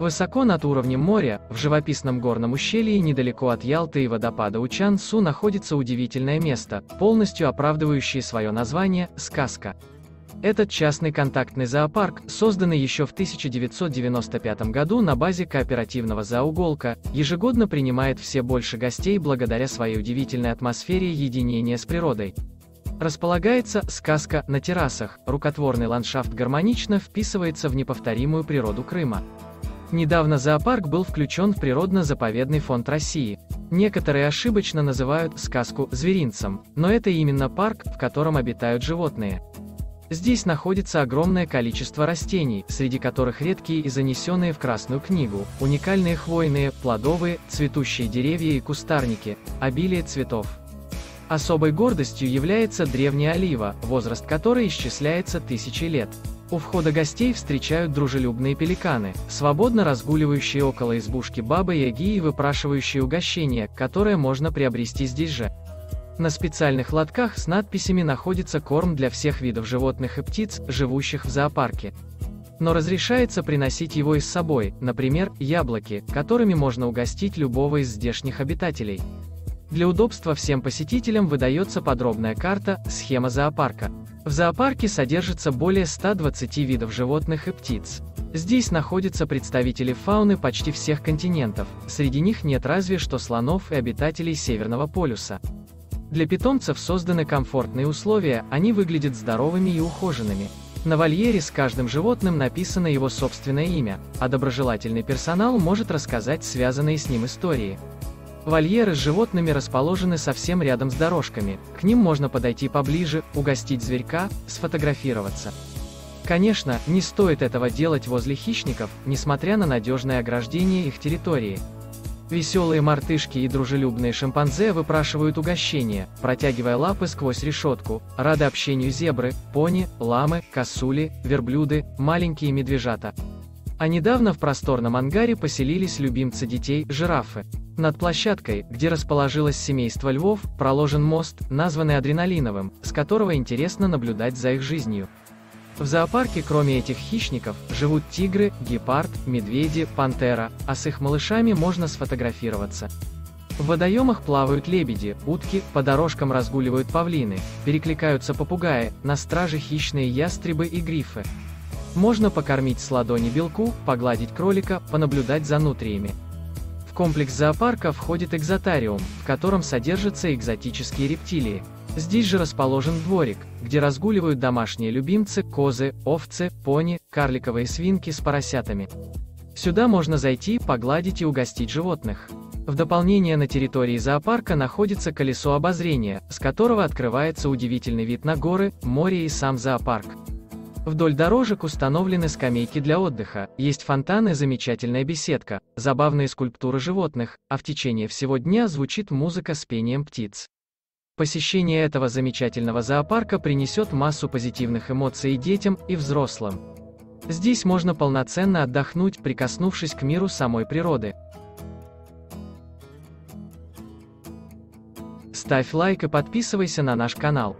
Высоко над уровнем моря, в живописном горном ущелье недалеко от Ялты и водопада Учан-Су находится удивительное место, полностью оправдывающее свое название «Сказка». Этот частный контактный зоопарк, созданный еще в 1995 году на базе кооперативного зооуголка, ежегодно принимает все больше гостей благодаря своей удивительной атмосфере единения с природой. Располагается «Сказка» на террасах, рукотворный ландшафт гармонично вписывается в неповторимую природу Крыма. Недавно зоопарк был включен в Природно-заповедный фонд России. Некоторые ошибочно называют «Сказку» зверинцем, но это именно парк, в котором обитают животные. Здесь находится огромное количество растений, среди которых редкие и занесенные в Красную книгу, уникальные хвойные, плодовые, цветущие деревья и кустарники, обилие цветов. Особой гордостью является древняя олива, возраст которой исчисляется тысячи лет. У входа гостей встречают дружелюбные пеликаны, свободно разгуливающие около избушки бабы-яги и выпрашивающие угощения, которое можно приобрести здесь же. На специальных лотках с надписями находится корм для всех видов животных и птиц, живущих в зоопарке. Но разрешается приносить его и с собой, например, яблоки, которыми можно угостить любого из здешних обитателей. Для удобства всем посетителям выдается подробная карта, схема зоопарка. В зоопарке содержится более 120 видов животных и птиц. Здесь находятся представители фауны почти всех континентов, среди них нет разве что слонов и обитателей Северного полюса. Для питомцев созданы комфортные условия, они выглядят здоровыми и ухоженными. На вольере с каждым животным написано его собственное имя, а доброжелательный персонал может рассказать связанные с ним истории. Вольеры с животными расположены совсем рядом с дорожками, к ним можно подойти поближе, угостить зверька, сфотографироваться. Конечно, не стоит этого делать возле хищников, несмотря на надежное ограждение их территории. Веселые мартышки и дружелюбные шимпанзе выпрашивают угощения, протягивая лапы сквозь решетку, рады общению зебры, пони, ламы, косули, верблюды, маленькие медвежата. А недавно в просторном ангаре поселились любимцы детей, жирафы. Над площадкой, где расположилось семейство львов, проложен мост, названный адреналиновым, с которого интересно наблюдать за их жизнью. В зоопарке кроме этих хищников, живут тигры, гепард, медведи, пантера, а с их малышами можно сфотографироваться. В водоемах плавают лебеди, утки, по дорожкам разгуливают павлины, перекликаются попугаи, на страже хищные ястребы и грифы. Можно покормить с ладони белку, погладить кролика, понаблюдать за нутриями. В комплекс зоопарка входит экзотариум, в котором содержатся экзотические рептилии. Здесь же расположен дворик, где разгуливают домашние любимцы, козы, овцы, пони, карликовые свинки с поросятами. Сюда можно зайти, погладить и угостить животных. В дополнение на территории зоопарка находится колесо обозрения, с которого открывается удивительный вид на горы, море и сам зоопарк. Вдоль дорожек установлены скамейки для отдыха, есть фонтаны, замечательная беседка, забавные скульптуры животных, а в течение всего дня звучит музыка с пением птиц. Посещение этого замечательного зоопарка принесет массу позитивных эмоций и детям, и взрослым. Здесь можно полноценно отдохнуть, прикоснувшись к миру самой природы. Ставь лайк и подписывайся на наш канал.